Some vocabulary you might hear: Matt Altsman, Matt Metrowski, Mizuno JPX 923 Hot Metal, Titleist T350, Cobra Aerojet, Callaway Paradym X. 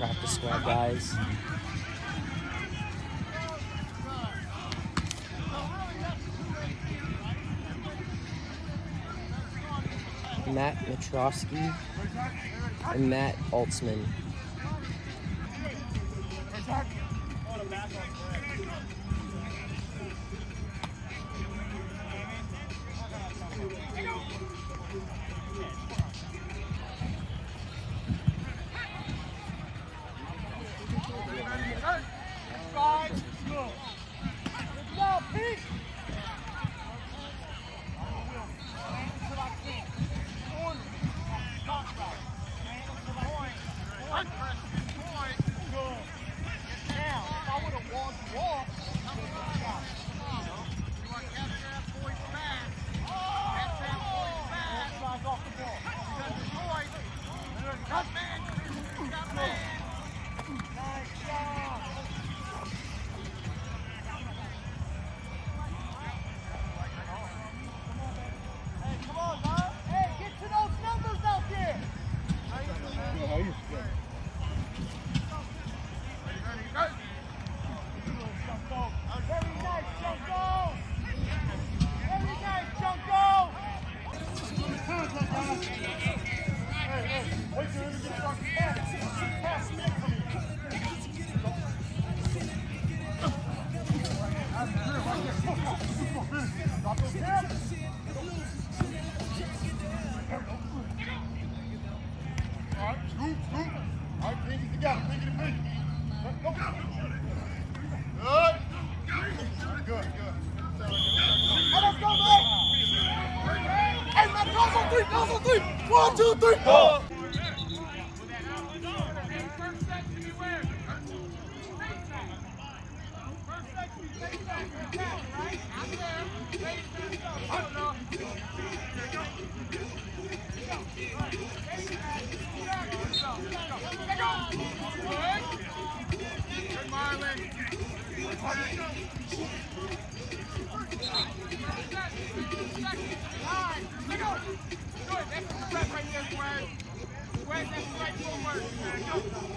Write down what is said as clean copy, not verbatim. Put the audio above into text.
practice squad guys. Matt Metrowski and Matt Altsman. One, two, three, go! Right, that's right, go.